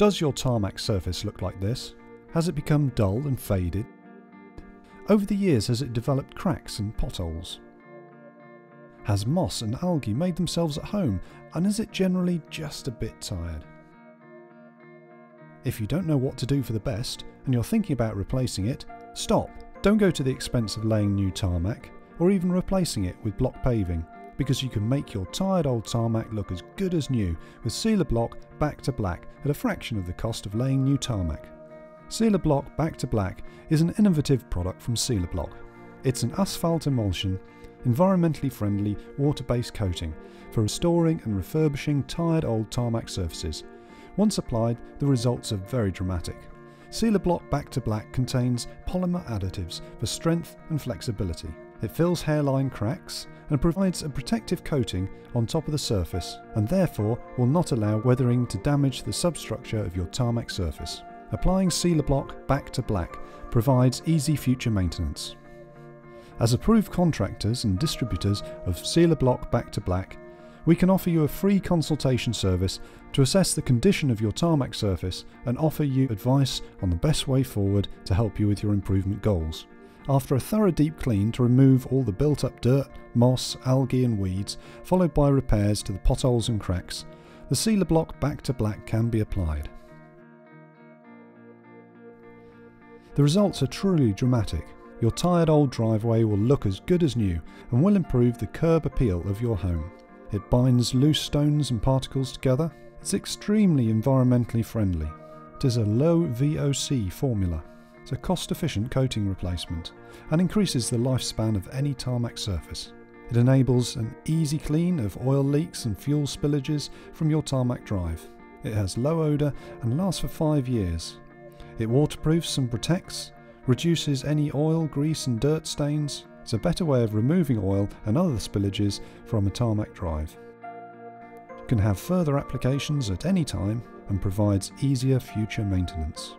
Does your tarmac surface look like this? Has it become dull and faded? Over the years, has it developed cracks and potholes? Has moss and algae made themselves at home, and is it generally just a bit tired? If you don't know what to do for the best, and you're thinking about replacing it, stop. Don't go to the expense of laying new tarmac, or even replacing it with block paving, because you can make your tired old tarmac look as good as new with Seal a Block Back2Black at a fraction of the cost of laying new tarmac. Seal a Block Back2Black is an innovative product from Seal a Block. It's an asphalt emulsion, environmentally friendly water-based coating for restoring and refurbishing tired old tarmac surfaces. Once applied, the results are very dramatic. Seal a Block Back2Black contains polymer additives for strength and flexibility. It fills hairline cracks and provides a protective coating on top of the surface, and therefore will not allow weathering to damage the substructure of your tarmac surface. Applying Seal a Block Back2Black provides easy future maintenance. As approved contractors and distributors of Seal a Block Back2Black, we can offer you a free consultation service to assess the condition of your tarmac surface and offer you advice on the best way forward to help you with your improvement goals. After a thorough deep clean to remove all the built-up dirt, moss, algae and weeds, followed by repairs to the potholes and cracks, the Seal a Block Back2Black can be applied. The results are truly dramatic. Your tired old driveway will look as good as new and will improve the curb appeal of your home. It binds loose stones and particles together. It's extremely environmentally friendly. It is a low VOC formula. It's a cost-efficient coating replacement and increases the lifespan of any tarmac surface. It enables an easy clean of oil leaks and fuel spillages from your tarmac drive. It has low odour and lasts for 5 years. It waterproofs and protects, reduces any oil, grease and dirt stains. It's a better way of removing oil and other spillages from a tarmac drive. You can have further applications at any time and provides easier future maintenance.